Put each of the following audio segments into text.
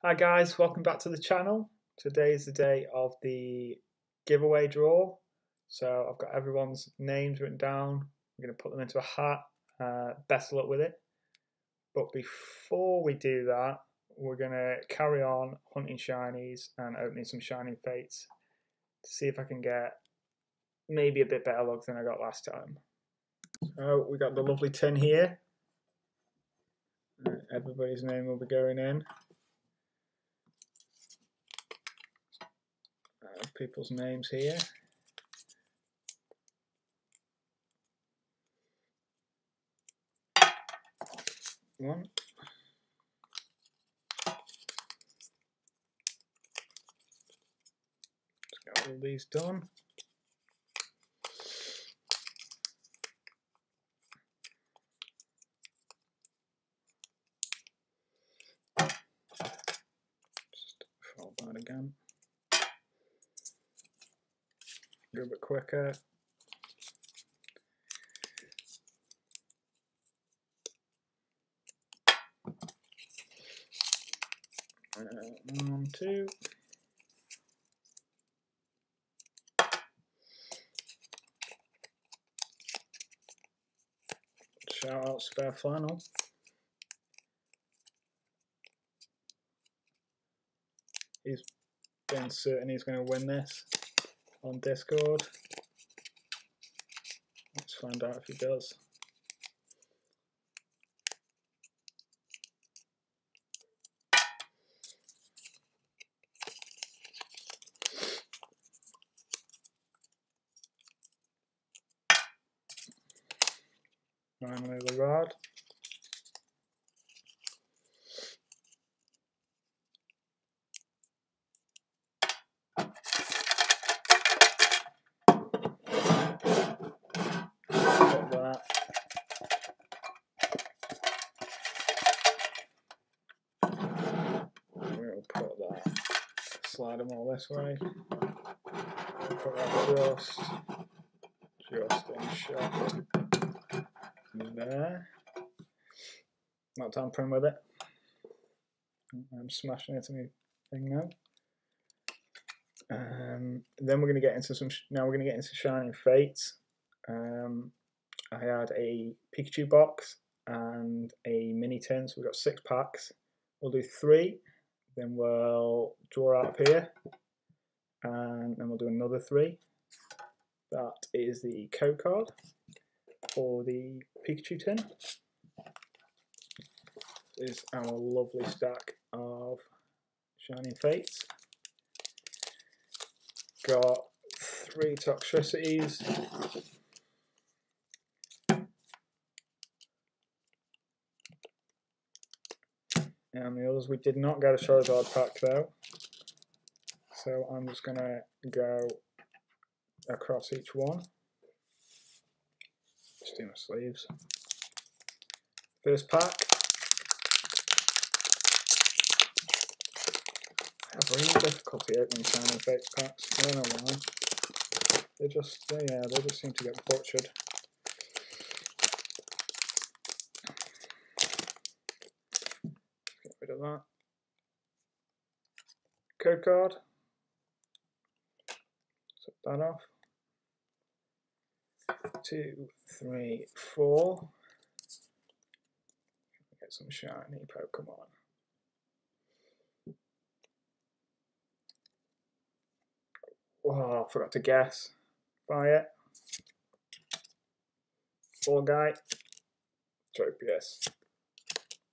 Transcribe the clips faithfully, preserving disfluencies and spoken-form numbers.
Hi guys, welcome back to the channel. Today is the day of the giveaway draw. So I've got everyone's names written down. I'm going to put them into a hat. Uh, best of luck with it. But before we do that, we're going to carry on hunting shinies and opening some Shining Fates to see if I can get maybe a bit better luck than I got last time. So we got the lovely tin here. Everybody's name will be going in. Uh, people's names here. One. Just got all these done. Again, a little bit quicker. Uh, one, two. Shout out Spare Flannel. He's been certain he's going to win this on Discord. Let's find out if he does. Finally, the rod. Slide them all this way. Put that just, just in shot there. Not tampering with it. I'm smashing it to me thing now. Um, then we're going to get into some. Sh now we're going to get into Shining Fates. Um, I had a Pikachu box and a mini tin, so we've got six packs. We'll do three. Then we'll draw up here, and then we'll do another three. That is the code card for the Pikachu tin. This is our lovely stack of Shining Fates. Got three Toxtricities. And the others, we did not get a Charizard pack though, so I'm just going to go across each one. Just do my sleeves. First pack. I have really difficulty opening Shining Fates packs. I don't know why. They just, they, yeah, they just seem to get butchered. Of that code card, set that off. Two, three, four. Get some shiny Pokemon. Wow, I forgot to guess. Buy it. Ball guy. Tropius.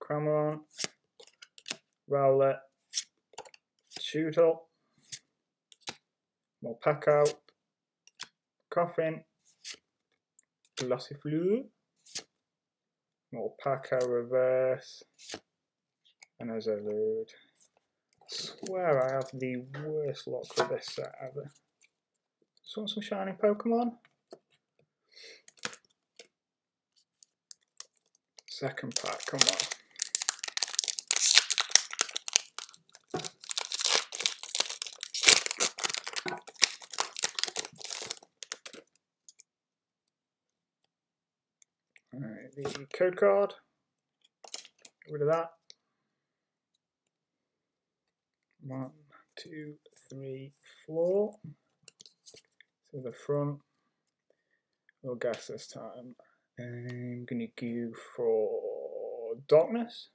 Crameron. Rowlet, Shootle, Mopeko, Coffin, Glossiflu, Mopeko Reverse, and as I load, I swear I have the worst luck with this set ever. Just want some shiny Pokemon. Second pack, come on. Code card, get rid of that, One, two, three, four. So the front. We'll guess this time. I'm gonna go for darkness.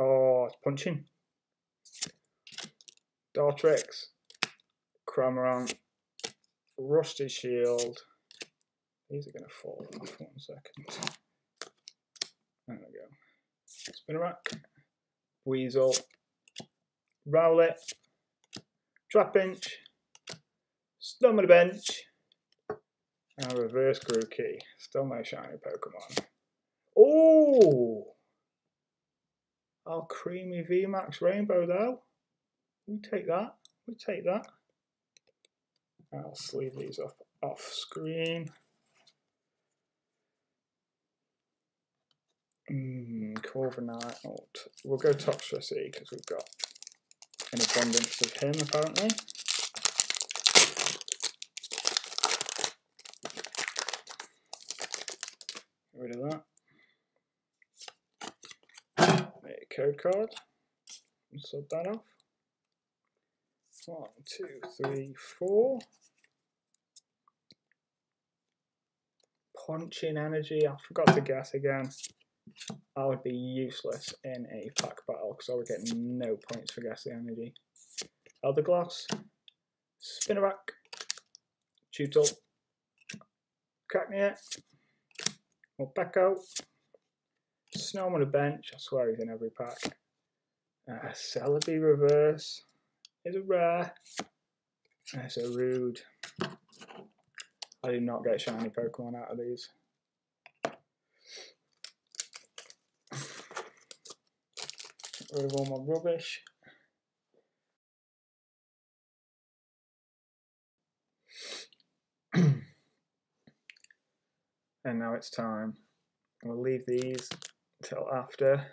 Oh, it's punching. Dartrix, Cramorant, Rusted Shield. These are gonna fall off one second. There we go. Spinarak, Weasel, Rowlet, Trapinch, Snom on the bench, and reverse Grookey. Still no shiny Pokemon. Oh, our creamy V max Rainbow though. We take that. We take that. I'll sleeve these off off screen. Mm, Corviknight. We'll go Toxtricity because we've got an abundance of him apparently. Get rid of that. Make a code card. And sub that off. One, two, three, four. Punching energy. I forgot to guess again. I would be useless in a pack battle because I would get no points for guessing energy. Elderglass, Spinarak, Tutel, Cacnea, Mopeko, Snom on a bench. I swear he's in every pack. Uh, Celebi reverse is a rare. That's a rude. I did not get shiny Pokemon out of these. Get rid of all my rubbish. And now it's time. We'll leave these till after.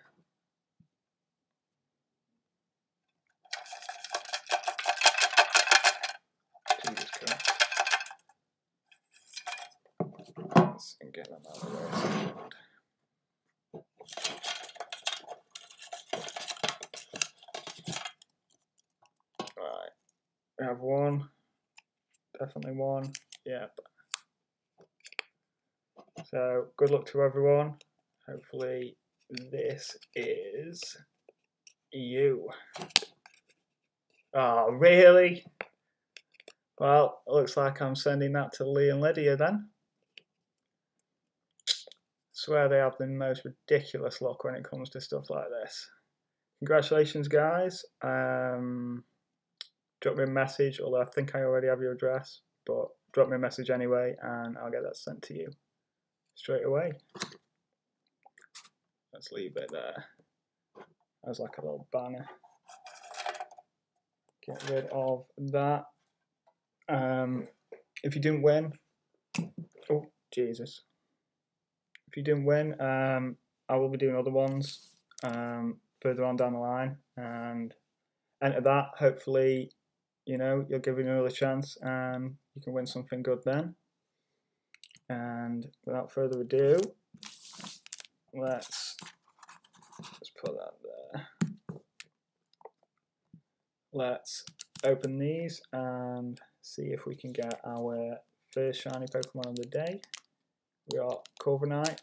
Let's get them out of the way. Have one, definitely one, yep. So good luck to everyone, hopefully this is you. Oh really? Well, it looks like I'm sending that to Lee and Lydia then. I swear they have the most ridiculous luck when it comes to stuff like this. Congratulations guys. Um, Drop me a message, although I think I already have your address, but drop me a message anyway and I'll get that sent to you straight away. Let's leave it there as like a little banner. Get rid of that. Um, if you didn't win, oh Jesus. If you didn't win, um, I will be doing other ones um, further on down the line, and enter that, hopefully. You know, you're giving another chance and you can win something good then. And without further ado, let's let's put that there. Let's open these and see if we can get our first shiny Pokemon of the day. We are Corviknight.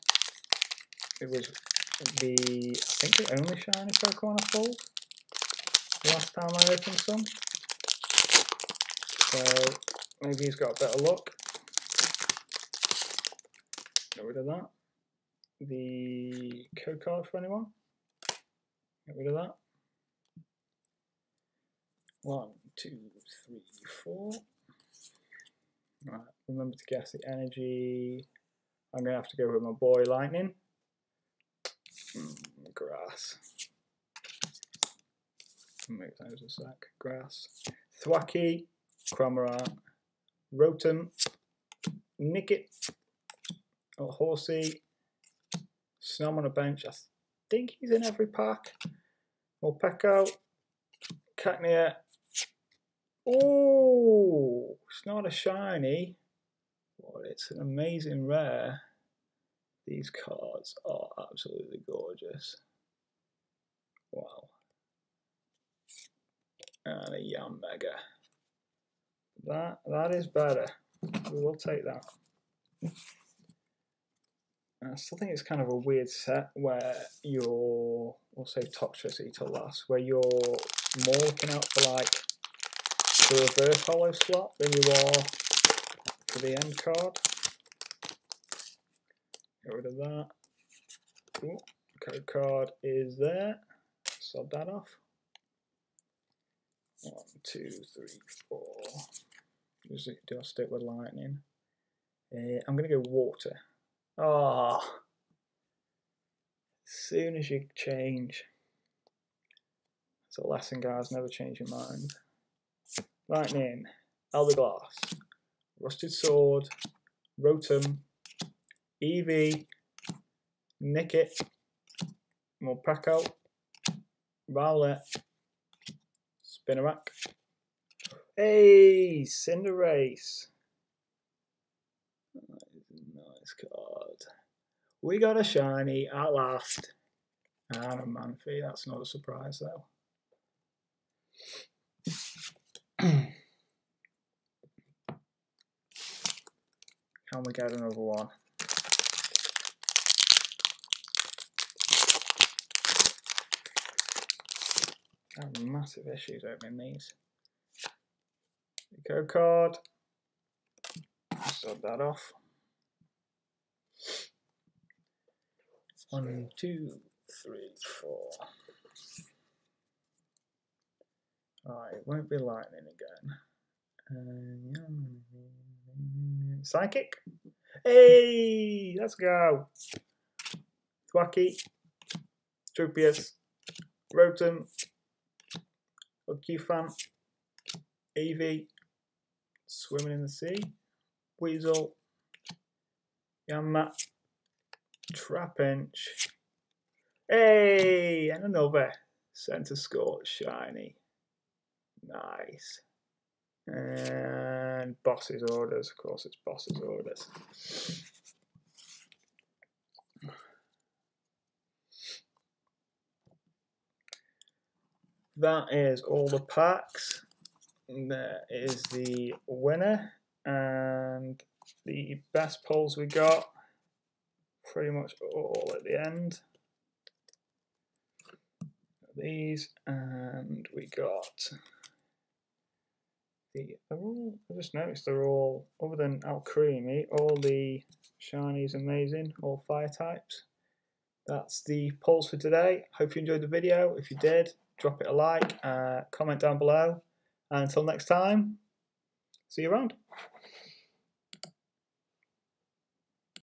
It was the, I think, the only shiny Pokemon I pulled last time I opened some. So maybe he's got a better look. Get rid of that. The code card for anyone. Get rid of that. One, two, three, four. Right, remember to guess the energy. I'm gonna have to go with my boy Lightning. Mm, grass. Move those a sec. Grass. Thwackey. Cramorant, Rotom, Nickit, or Horsey, Snom on a bench. I think he's in every pack. Mopeko, Cacnea. Oh, it's not a shiny, but it's an amazing rare. These cards are absolutely gorgeous. Wow. and a Yamega. That, that is better. We will take that. And I still think it's kind of a weird set where you're, we'll say Toxtricity to last, where you're more looking out for like the reverse holo slot than you are for the end card. Get rid of that. Ooh, code card is there. Sod that off. One, two, three, four. Do I stick with lightning? Uh, I'm going to go water. Ah, oh, as soon as you change, it's a lesson, guys. Never change your mind. Lightning, Elderglass, Rusted Sword, Rotom, Eevee, Nickit, Mopeko, Rowlet, Spinarak. Hey, Cinderace. That is a nice card. We got a shiny at last. And a Manaphy, that's not a surprise though. Can we get another one? I have massive issues opening these. Go card. Sod that off. One, two, three, four. Alright, it won't be lightning again. Um, psychic. Hey, let's go. Thwackey, Tropius, Rotom, Q-Fan, Eevee, Swimming in the Sea, Weasel, Yamma, Trapinch. Hey, and another Center Scorch shiny. Nice. And Boss's Orders, of course it's Boss's Orders. That is all the packs. There is the winner, and the best polls we got pretty much all at the end. These, and we got the. Oh, I just noticed they're all, other than Alcremie, all the shinies amazing, all fire types. That's the polls for today. Hope you enjoyed the video. If you did, drop it a like, uh, comment down below, and until next time, see you around.